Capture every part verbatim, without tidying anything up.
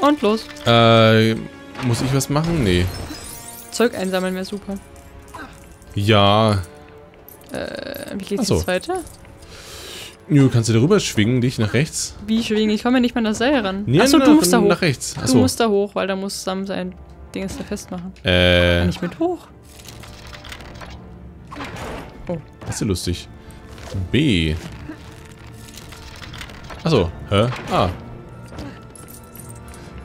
Und los. Äh, muss ich was machen? Nee. Zeug einsammeln wäre super. Ja. Äh, wie geht's jetzt weiter? Jo, kannst du da rüber schwingen, dich nach rechts? Wie schwingen? Ich komme ja nicht mehr nach Seil ran. Nee, achso, na, du musst da hoch. Nach rechts. Du musst da hoch, weil da muss Sam sein Ding da festmachen. Äh. Kann ich mit hoch? Oh. Das ist ja lustig. B. Achso. Hä? Ah.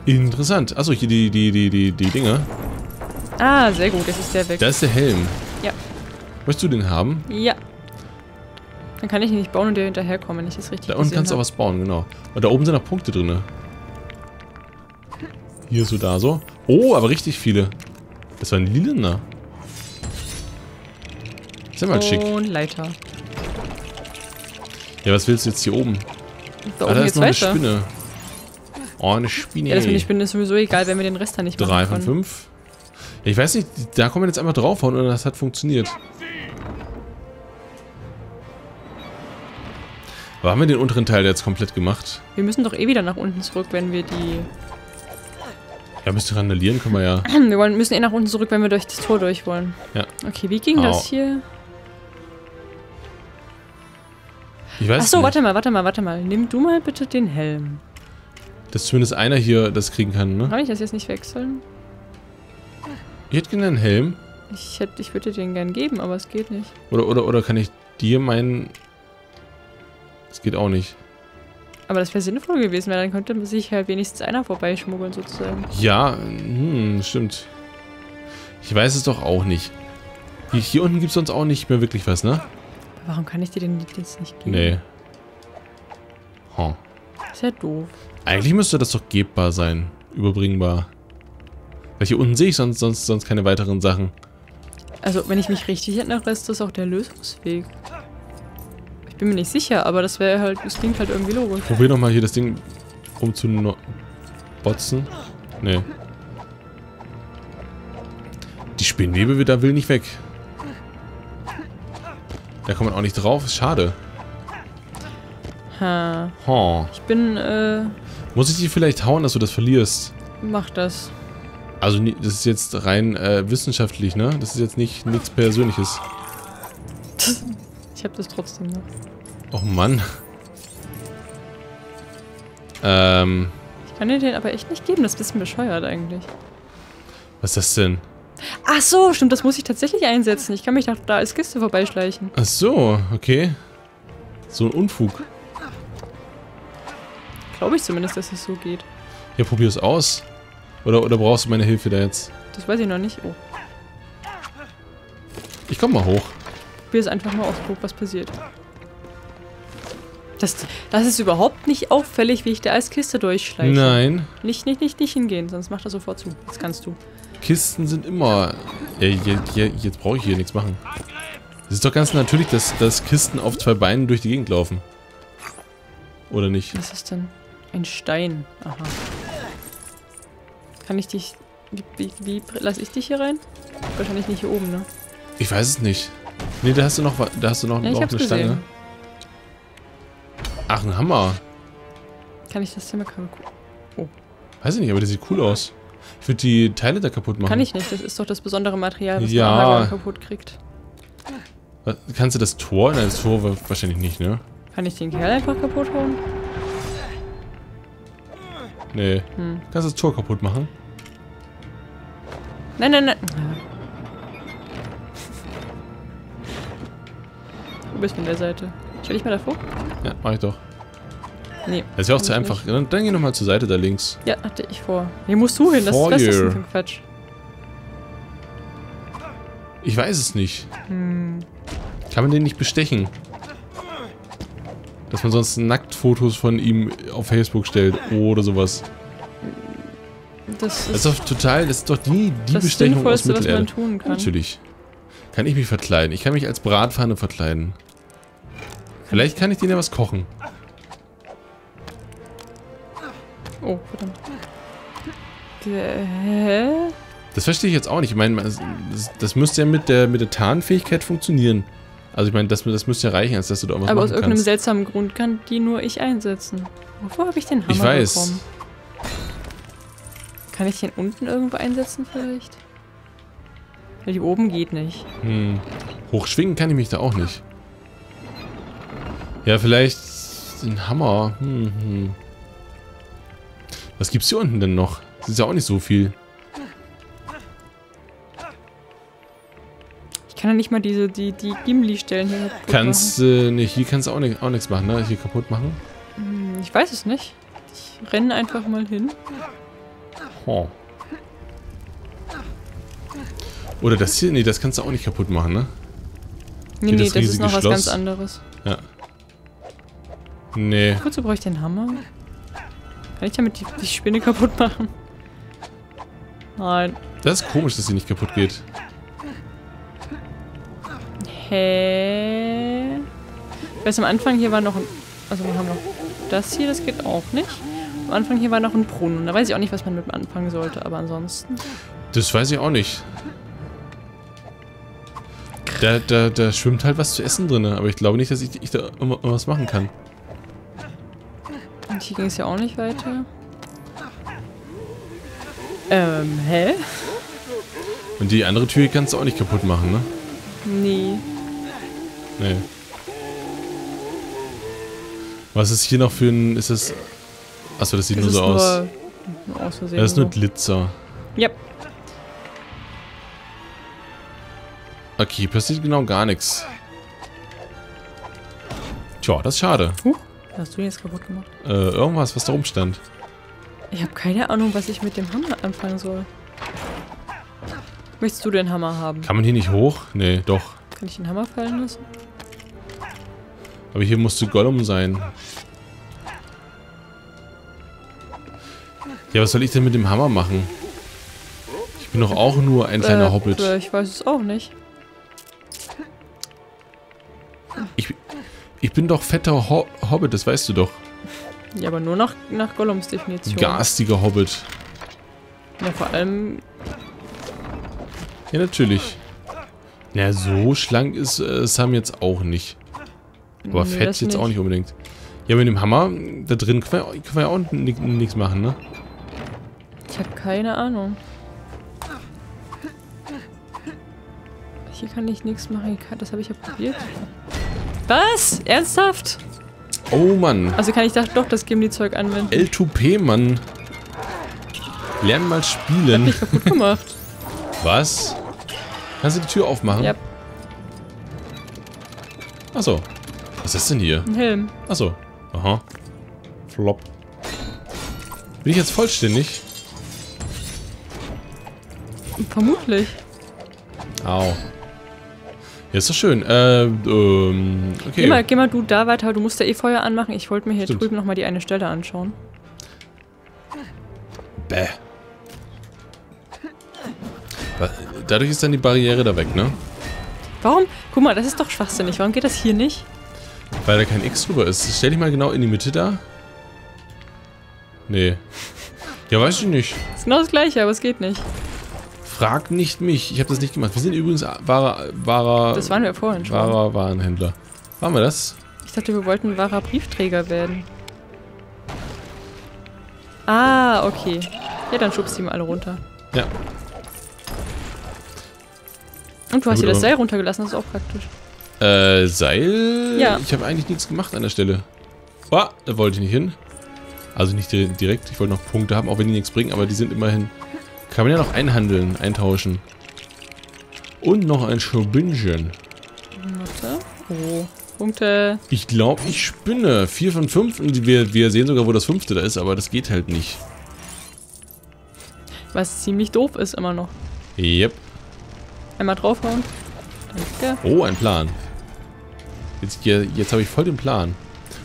Interessant. Achso, hier die, die, die, die, die Dinger. Ah, sehr gut. Das ist der Weg. Das ist der Helm. Ja. Möchtest du den haben? Ja. Dann kann ich ihn nicht bauen und der hinterherkommen, wenn ich das richtig da gesehen habe. Da unten kannst du auch was bauen, genau. Und da oben sind noch Punkte drin. Hier so, da so. Oh, aber richtig viele. Das war ein Lilaner. Ist ja mal schick. Und Leiter. Ja, was willst du jetzt hier oben? Da, ah, oben da ist noch eine weiter. Spinne. Oh, eine Spinne. Ja, das mit der Spinne ist sowieso egal, wenn wir den Rest da nicht machen können. Drei von fünf. Ich weiß nicht, da kommen wir jetzt einmal draufhauen und das hat funktioniert. Aber haben wir den unteren Teil jetzt komplett gemacht? Wir müssen doch eh wieder nach unten zurück, wenn wir die... Ja, müsste randalieren können wir ja. Wir wollen, müssen eh nach unten zurück, wenn wir durch das Tor durch wollen. Ja. Okay, wie ging Au. das hier? Ich weiß Achso, nicht. warte mal, warte mal, warte mal. Nimm du mal bitte den Helm. Dass zumindest einer hier das kriegen kann, ne? Kann ich das jetzt nicht wechseln? Ich hätte gerne einen Helm. Ich, hätte, ich würde dir den gern geben, aber es geht nicht. Oder, oder, oder kann ich dir meinen... Das geht auch nicht. Aber das wäre sinnvoll gewesen, weil dann könnte sich halt wenigstens einer vorbeischmuggeln sozusagen. Ja, hm, stimmt. Ich weiß es doch auch nicht. Hier, hier unten gibt es sonst auch nicht mehr wirklich was, ne? Warum kann ich dir den jetzt nicht geben? Nee. Huh. Ist ja doof. Eigentlich müsste das doch gebbar sein. Überbringbar. Weil hier unten sehe ich sonst, sonst, sonst keine weiteren Sachen. Also, wenn ich mich richtig erinnere, ist das auch der Lösungsweg. Bin mir nicht sicher, aber das wäre halt, das klingt halt irgendwie logisch. Probier nochmal hier das Ding um zu no botzen. Nee. Die Spinnwebe, da will nicht weg. Da kommt man auch nicht drauf, ist schade. Ha. Huh. Ich bin, äh... Muss ich dich vielleicht hauen, dass du das verlierst? Mach das. Also, das ist jetzt rein äh, wissenschaftlich, ne? Das ist jetzt nicht nichts Persönliches. Ich hab das trotzdem noch. Oh Mann. Ähm. Ich kann dir den aber echt nicht geben, das ist ein bisschen bescheuert eigentlich. Was ist das denn? Ach so, stimmt, das muss ich tatsächlich einsetzen. Ich kann mich doch da als Kiste vorbeischleichen. Ach so, okay. So ein Unfug. Glaube ich zumindest, dass es so geht. Ja, probier's aus. Oder, oder brauchst du meine Hilfe da jetzt? Das weiß ich noch nicht. Oh. Ich komm mal hoch. Ich probiere es einfach mal aus, was passiert. Das, das ist überhaupt nicht auffällig, wie ich da als Kiste durchschleiche. Nein. Nicht, nicht, nicht, nicht hingehen, sonst macht er sofort zu. Das kannst du. Kisten sind immer... Ja, ja, ja, jetzt brauche ich hier nichts machen. Es ist doch ganz natürlich, dass, dass Kisten auf zwei Beinen durch die Gegend laufen. Oder nicht? Was ist denn? Ein Stein. Aha. Kann ich dich... Wie, wie, wie lasse ich dich hier rein? Wahrscheinlich nicht hier oben, ne? Ich weiß es nicht. Nee, da hast du noch, da hast du noch, ja, noch eine gesehen. Stange. Ach, ein Hammer. Kann ich das Zimmer kaputt? Oh. Weiß ich nicht, aber der sieht cool aus. Ich würde die Teile da kaputt machen. Kann ich nicht, das ist doch das besondere Material, was ja. man kaputt kriegt. Kannst du das Tor? Nein, das Tor wahrscheinlich nicht, ne? Kann ich den Kerl einfach kaputt hauen? Nee. Hm. Kannst du das Tor kaputt machen? Nein, nein, nein. Bist von der Seite. Stell dich mal davor. Ja, mach ich doch. Nee. Das ist ja auch zu einfach. Dann, dann geh nochmal zur Seite da links. Ja, hatte ich vor. Hier musst du hin, das ist das ist ein Quatsch. Ich weiß es nicht. Hm. Kann man den nicht bestechen? Dass man sonst Nacktfotos von ihm auf Facebook stellt oder sowas. Das ist, das ist doch total, das ist doch die, die das Bestechung aus Mittelerde. Das Sinnvollste, was man tun kann. Natürlich. Kann ich mich verkleiden? Ich kann mich als Bratpfanne verkleiden. Vielleicht kann ich denen ja was kochen. Oh, verdammt. Hä? Das verstehe ich jetzt auch nicht. Ich meine, das, das müsste ja mit der, mit der Tarnfähigkeit funktionieren. Also ich meine, das, das müsste ja reichen, als dass du da was machen kannst. Aber aus irgendeinem seltsamen Grund kann die nur ich einsetzen. Wovor habe ich den Hammer bekommen? Ich weiß. Kann ich den unten irgendwo einsetzen vielleicht? Weil die oben geht nicht. Hm. Hochschwingen kann ich mich da auch nicht. Ja, vielleicht den Hammer. Hm, hm. Was gibt's hier unten denn noch? Das ist ja auch nicht so viel. Ich kann ja nicht mal diese, die, die Gimli-Stellen hier kaputt machen. Kannst du äh, nicht, hier kannst du auch nichts auch nix machen, ne? Hier kaputt machen? Hm, ich weiß es nicht. Ich renne einfach mal hin. Oh. Oder das hier, nee, das kannst du auch nicht kaputt machen, ne? Nee, hier nee, das, das ist noch Schloss. Was ganz anderes. Ja. Nee. Wozu brauche ich den Hammer? Kann ich damit die, die Spinne kaputt machen? Nein. Das ist komisch, dass sie nicht kaputt geht. Hä? Ich weiß, am Anfang hier war noch ein... Also wir haben noch das hier, das geht auch nicht. Am Anfang hier war noch ein Brunnen. Da weiß ich auch nicht, was man mit anfangen sollte, aber ansonsten... Das weiß ich auch nicht. Da, da, da schwimmt halt was zu essen drin, aber ich glaube nicht, dass ich, ich da was machen kann. Und hier ging es ja auch nicht weiter. Ähm, hä? Und die andere Tür kannst du auch nicht kaputt machen, ne? Nee. Nee. Was ist hier noch für ein... Ist das... Achso, das sieht das nur so nur aus. aus das ist nur Glitzer. Ja. Yep. Okay, passiert genau gar nichts. Tja, das ist schade. Huh, was hast du denn jetzt kaputt gemacht? Äh, irgendwas, was da rumstand. Ich habe keine Ahnung, was ich mit dem Hammer anfangen soll. Möchtest du den Hammer haben? Kann man hier nicht hoch? Nee, doch. Kann ich den Hammer fallen lassen? Aber hier musste Gollum sein. Ja, was soll ich denn mit dem Hammer machen? Ich bin doch auch nur ein kleiner äh, Hobbit. Ich weiß es auch nicht. Ich, ich bin doch fetter Ho Hobbit, das weißt du doch. Ja, aber nur nach, nach Gollums Definition. Garstiger Hobbit. Ja, vor allem... Ja, natürlich. Ja, so schlank ist äh, Sam jetzt auch nicht. Aber nee, fett jetzt nicht. Auch nicht unbedingt. Ja, mit dem Hammer, da drin können wir, können wir auch nichts machen, ne? Ich habe keine Ahnung. Hier kann ich nichts machen. Das habe ich ja probiert. Was? Ernsthaft? Oh Mann. Also kann ich da doch das Gimli-Zeug anwenden. L zwei P, Mann. Lern mal spielen. Ich hab mich kaputt gemacht. Was? Kannst du die Tür aufmachen? Ja. Yep. Achso. Was ist denn hier? Ein Helm. Achso. Aha. Flop. Bin ich jetzt vollständig? Vermutlich. Au. Ja, ist doch schön. Äh, ähm, okay. Geh mal, geh mal du da weiter, du musst ja eh Feuer anmachen. Ich wollte mir hier Stimmt. drüben nochmal die eine Stelle anschauen. Bäh. Dadurch ist dann die Barriere da weg, ne? Warum? Guck mal, das ist doch schwachsinnig. Warum geht das hier nicht? Weil da kein X drüber ist. Stell dich mal genau in die Mitte da. Nee. Ja, weiß ich nicht. Das ist genau das Gleiche, aber es geht nicht. Frag nicht mich. Ich habe das nicht gemacht. Wir sind übrigens wahrer, wahrer... Das waren wir vorhin schon. Wahrer Warenhändler. Waren wir das? Ich dachte, wir wollten wahrer Briefträger werden. Ah, okay. Ja, dann schubst die mal alle runter. Ja. Und du hast hier das Seil runtergelassen. Das ist auch praktisch. Äh, Seil? Ja. Ich habe eigentlich nichts gemacht an der Stelle. Oh, da wollte ich nicht hin. Also nicht direkt. Ich wollte noch Punkte haben, auch wenn die nichts bringen. Aber die sind immerhin... Kann man ja noch einhandeln, eintauschen. Und noch ein Schubinchen. Warte. Oh, Punkte. Ich glaube, ich spinne. vier von fünf. Und wir, wir sehen sogar, wo das fünfte da ist, aber das geht halt nicht. Was ziemlich doof ist immer noch. Yep. Einmal draufhauen. Danke. Oh, ein Plan. Jetzt, jetzt habe ich voll den Plan.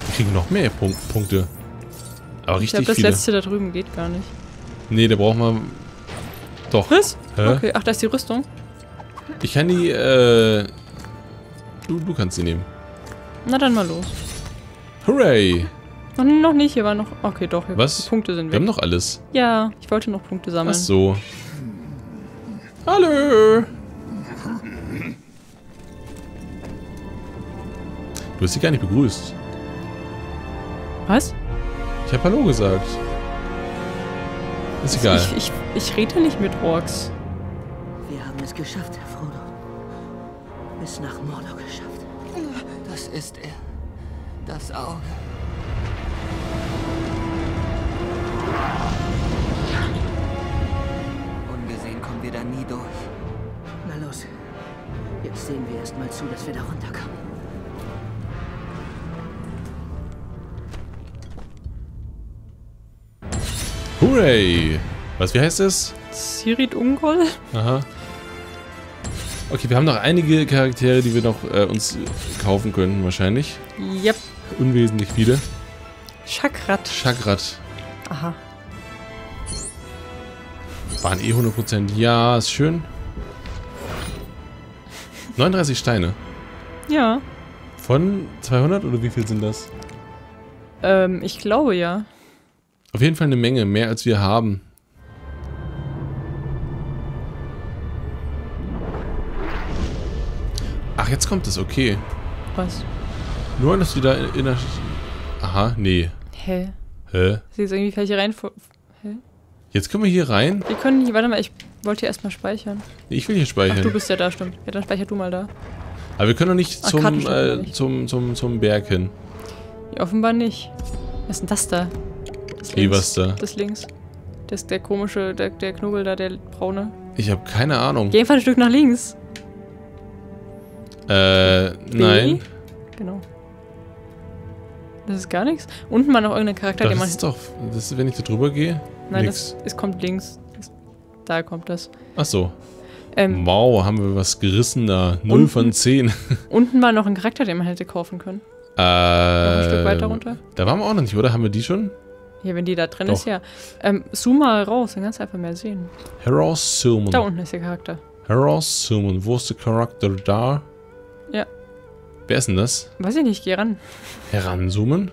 Wir kriegen noch mehr Punk Punkte. Aber richtig viele. Ich glaube, das letzte da drüben geht gar nicht. Nee, da brauchen wir... Doch. Was? Hä? Okay, ach, da ist die Rüstung. Ich kann die, äh... Du, du kannst sie nehmen. Na dann mal los. Hooray! Noch, noch nicht, hier war noch... Okay, doch. Hier Was? Punkte sind weg. Wir haben noch alles. Ja, ich wollte noch Punkte sammeln. Ach so. Hallo! Du hast sie gar nicht begrüßt. Was? Ich habe Hallo gesagt. Ist egal. Also ich, ich, ich rede nicht mit Orks. Wir haben es geschafft, Herr Frodo. Bis nach Mordor geschafft. Das ist er. Das Auge. Ungesehen kommen wir da nie durch. Na los. Jetzt sehen wir erstmal zu, dass wir da runterkommen. Hooray! Was, wie heißt es? Cirith Ungol? Aha. Okay, wir haben noch einige Charaktere, die wir noch äh, uns kaufen könnten wahrscheinlich. Yep. Unwesentlich viele. Shagrat. Shagrat. Aha. Waren eh hundert Prozent. Ja, ist schön. neununddreißig Steine. Ja. Von zweihundert oder wie viel sind das? Ähm, ich glaube ja. Auf jeden Fall eine Menge, mehr als wir haben. Ach, jetzt kommt es, okay. Was? Nur, dass du da in, in der... Aha, nee. Hä? Hä? Sie ist irgendwie gleich hier rein... Hä? Jetzt können wir hier rein? Wir können hier... Warte mal, ich wollte hier erstmal speichern. Nee, ich will hier speichern. Ach, du bist ja da, stimmt. Ja, dann speicher du mal da. Aber wir können doch nicht, Ach, zum, äh, nicht. Zum, zum, zum Berg hin. Ja, offenbar nicht. Was ist denn das da? Das links, was da? Das links. Das, der komische, der, der Knubbel da, der braune. Ich habe keine Ahnung. Geh einfach ein Stück nach links. Äh, B? Nein. Genau. Das ist gar nichts. Unten war noch irgendein Charakter, das den man... Das ist doch, das ist, wenn ich da drüber gehe? Nein, das, es kommt links. Das, da kommt das. Ach so. Ähm, wow, haben wir was gerissen da. null von zehn. Unten war noch ein Charakter, den man hätte kaufen können. Äh... Noch ein Stück weiter runter. Da waren wir auch noch nicht, oder? Haben wir die schon? Ja, wenn die da drin Doch. ist, ja. Ähm, zoom mal raus, dann kannst du einfach mehr sehen. Heraus zoomen. Da unten ist der Charakter. Heraus zoomen. Wo ist der Charakter da? Ja. Wer ist denn das? Weiß ich nicht, geh ran. Heranzoomen?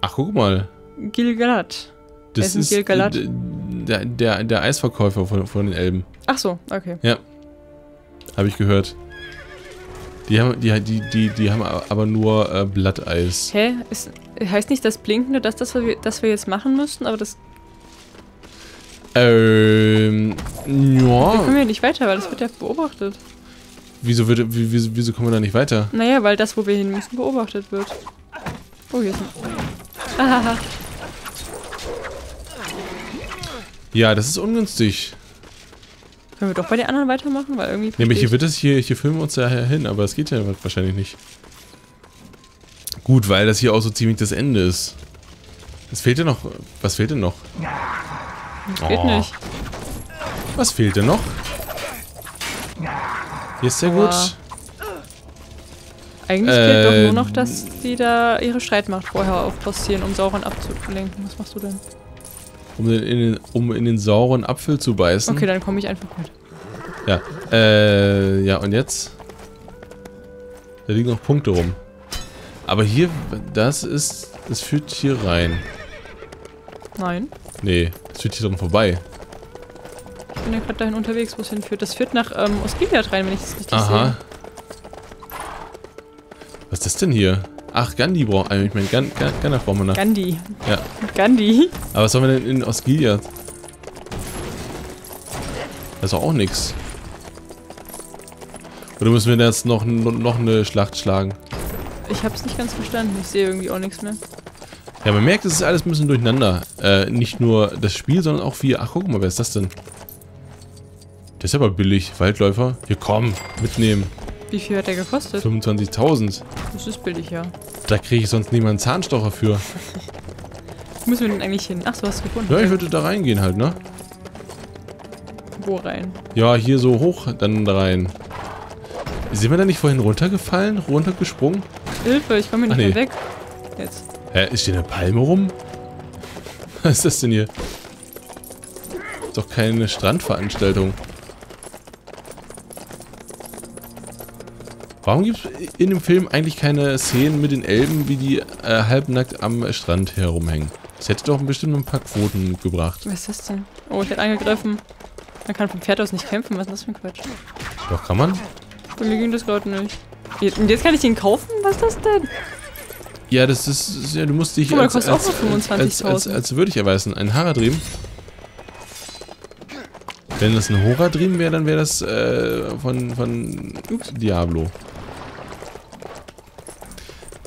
Ach, guck mal. Gil-galad. Das ist Gil-galad. Der, der, der Eisverkäufer von, von den Elben. Ach so, okay. Ja. Habe ich gehört. Die haben, die, die, die, die haben aber nur äh, Blatteis. Hä? Ist, heißt nicht das Blinkende, dass das, was wir, das wir jetzt machen müssten, aber das... Ähm... Ja. Wir kommen ja nicht weiter, weil das wird ja beobachtet. Wieso, wird, wieso, wieso kommen wir da nicht weiter? Naja, weil das, wo wir hin müssen, beobachtet wird. Oh, hier ist ein... Ahaha. Ja, das ist ungünstig. Können wir doch bei den anderen weitermachen, weil irgendwie... Ja, aber hier wird das hier, hier filmen wir uns daher hin, aber es geht ja wahrscheinlich nicht. Gut, weil das hier auch so ziemlich das Ende ist. Es fehlt ja noch... Was fehlt denn noch? Das fehlt oh. nicht. Was fehlt denn noch? Hier ist sehr gut. Eigentlich äh, fehlt doch nur noch, dass die da ihre Streitmacht vorher aufpostieren, um Sauron abzulenken. Was machst du denn? Um in, den, um in den sauren Apfel zu beißen. Okay, dann komme ich einfach mit. Ja, äh, ja und jetzt? Da liegen noch Punkte rum. Aber hier, das ist, es führt hier rein. Nein. Nee, es führt hier dran vorbei. Ich bin ja gerade dahin unterwegs, wo es hinführt. Das führt nach ähm, Osgiliath rein, wenn ich das richtig Aha. sehe. Aha. Was ist das denn hier? Ach, Gandhi braucht eigentlich. Ich meine, Gan Gan Gandalf brauchen wir nach. Gandhi. Ja. Gandhi. Aber was haben wir denn in Osgiliath? Das ist auch nichts. Oder müssen wir da jetzt noch, noch eine Schlacht schlagen? Ich hab's nicht ganz verstanden. Ich sehe irgendwie auch nichts mehr. Ja, man merkt, es ist alles ein bisschen durcheinander. Äh, nicht nur das Spiel, sondern auch wir. Ach, guck mal, wer ist das denn? Der ist aber billig. Waldläufer. Hier, komm, mitnehmen. Wie viel hat der gekostet? fünfundzwanzigtausend. Das ist billig, ja. Da kriege ich sonst niemanden Zahnstocher für. Wo müssen wir denn eigentlich hin? Ach, so hast du gefunden. Ja, ich würde da reingehen halt, ne? Wo rein? Ja, hier so hoch, dann rein. Sind wir da nicht vorhin runtergefallen? Runtergesprungen? Hilfe, ich komme hier nicht Ach, nee. mehr weg. Jetzt. Hä, ist hier eine Palme rum? Was ist das denn hier? Ist doch keine Strandveranstaltung. Warum gibt es in dem Film eigentlich keine Szenen mit den Elben, wie die äh, halbnackt am Strand herumhängen? Das hätte doch bestimmt ein paar Quoten gebracht. Was ist das denn? Oh, ich hätte angegriffen. Man kann vom Pferd aus nicht kämpfen. Was ist das für ein Quatsch? Doch, kann man? Bei mir ging das gerade nicht. Und jetzt kann ich ihn kaufen? Was ist das denn? Ja, das ist... Ja, du musst dich... Guck mal, als, kostet als, auch nur fünfundzwanzigtausend. Als, als, als, als würdig erweisen. Ein Haradrim. Wenn das ein Haradrim wäre, dann wäre das äh, von, von ups, Diablo.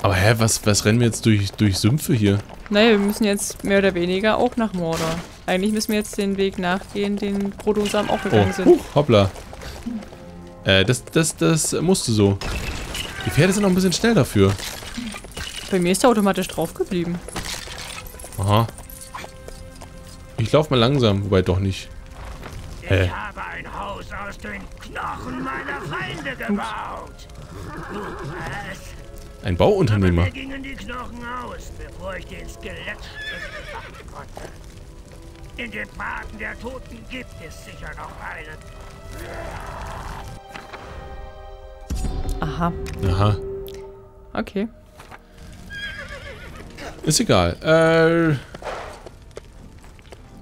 Aber hä, was, was rennen wir jetzt durch, durch Sümpfe hier? Naja, wir müssen jetzt mehr oder weniger auch nach Mordor. Eigentlich müssen wir jetzt den Weg nachgehen, den Frodo und Sam auch gegangen oh, sind. Huch, hoppla. Äh, das, das, das musste so. Die Pferde sind noch ein bisschen schnell dafür. Bei mir ist er automatisch drauf geblieben. Aha. Ich laufe mal langsam, wobei doch nicht. Ich hey. habe ein Haus aus den Knochen meiner Feinde gebaut. Was? Ein Bauunternehmer. Aber mir gingen die Knochen aus, bevor ich den Skelett machen konnte. In den Parken der Toten gibt es sicher noch einen. Aha. Aha. Okay. Ist egal. Äh...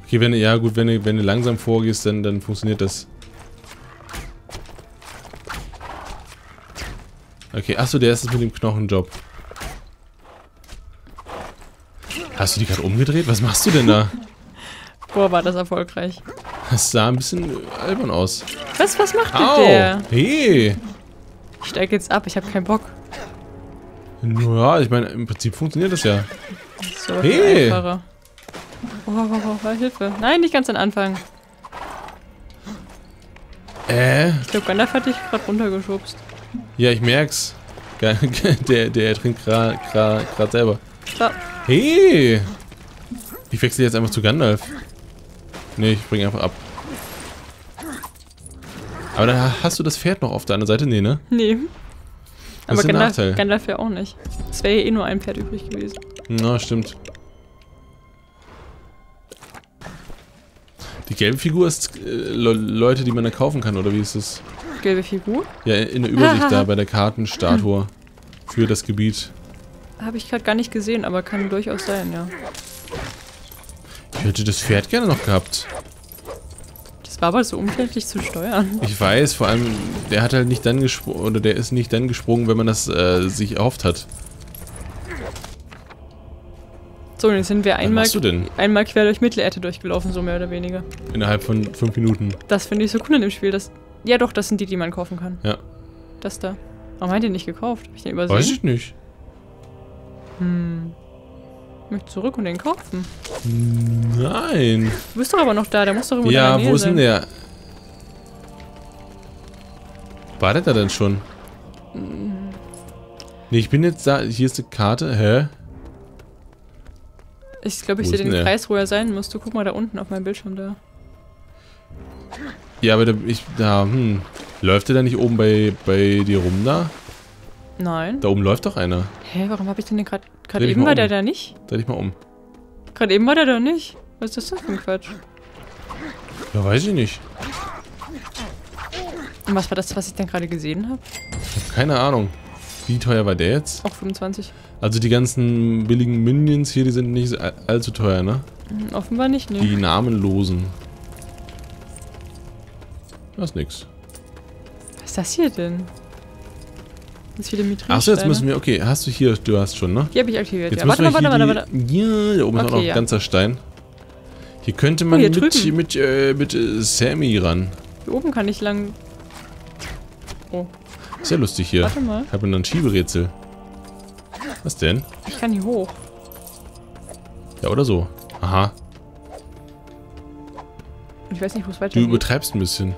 Okay, wenn du, ja gut, wenn du, wenn du langsam vorgehst, dann, dann funktioniert das. Okay, achso, der ist es mit dem Knochenjob. Hast du die gerade umgedreht? Was machst du denn da? Boah, war das erfolgreich. Das sah ein bisschen albern aus. Was, was macht denn der? Hey! Ich steig jetzt ab, ich habe keinen Bock. Naja, ich meine, im Prinzip funktioniert das ja. So, hey! Einfacher. Oh, oh, oh, oh, Hilfe. Nein, nicht ganz am Anfang. Äh? Ich glaube, Gandalf hat dich gerade runtergeschubst. Ja, ich merk's. Der, der trinkt gerade selber. So. Hey! Ich wechsle jetzt einfach zu Gandalf. Nee, ich spring einfach ab. Aber dann hast du das Pferd noch auf der anderen Seite? Nee, ne? Nee. Das Aber Gandalf, Gandalf ja auch nicht. Es wäre ja eh nur ein Pferd übrig gewesen. Na, stimmt. Die gelbe Figur ist äh, Le Leute, die man da kaufen kann, oder wie ist das? Gelbe Figur? Ja, in der Übersicht da, bei der Kartenstatue für das Gebiet. Habe ich gerade gar nicht gesehen, aber kann durchaus sein, ja. Ich hätte das Pferd gerne noch gehabt. Das war aber so umständlich zu steuern. Ich weiß, vor allem, der hat halt nicht dann gesprungen, oder der ist nicht dann gesprungen, wenn man das äh, sich erhofft hat. So, jetzt sind wir einmal, einmal quer durch Mittelerde durchgelaufen, so mehr oder weniger. Innerhalb von fünf Minuten. Das finde ich so cool in dem Spiel. Dass, ja doch, das sind die, die man kaufen kann. Ja. Das da. Warum hat ihr nicht gekauft? Hab ich den übersehen? Weiß ich nicht. Hm. Ich möchte zurück und den kaufen. Nein. Du bist doch aber noch da, der muss doch irgendwo ja, in der Nähe Ja, wo ist denn der? Sein. War der da denn schon? Hm. Nee, ich bin jetzt da. Hier ist die Karte. Hä? Ich glaube, ich sehe den der? Kreis, wo er sein muss. Du guck mal da unten auf meinem Bildschirm da. Ja, aber da, ich, da, hm. Läuft der da nicht oben bei, bei dir rum da? Nein. Da oben läuft doch einer. Hä, warum habe ich denn den gerade... Gerade eben war um. der da nicht? Dreh dich mal um. Gerade eben war der da nicht? Was ist das denn für ein Quatsch? Ja, weiß ich nicht. Und was war das, was ich denn gerade gesehen habe? Ich habe keine Ahnung. Wie teuer war der jetzt? Auch fünfundzwanzig. Also die ganzen billigen Minions hier, die sind nicht all allzu teuer, ne? Offenbar nicht, ne? Die namenlosen. Das ist nix. Was ist das hier denn? Das viele Mitrinsteine. Achso, jetzt müssen wir... Okay, hast du hier... Du hast schon, ne? Die habe ich aktiviert, jetzt ja. Warte, warte, warte, warte. Ja, da oben okay, ist auch noch ja. ein ganzer Stein. Hier könnte man oh, hier mit, mit, äh, mit äh, Sammy ran. Hier oben kann ich lang... Oh. Ist ja lustig hier. Warte mal. Ich habe noch ein Schieberätsel. Was denn? Ich kann hier hoch. Ja, oder so. Aha. Ich weiß nicht, wo es weitergeht. Du übertreibst ein bisschen.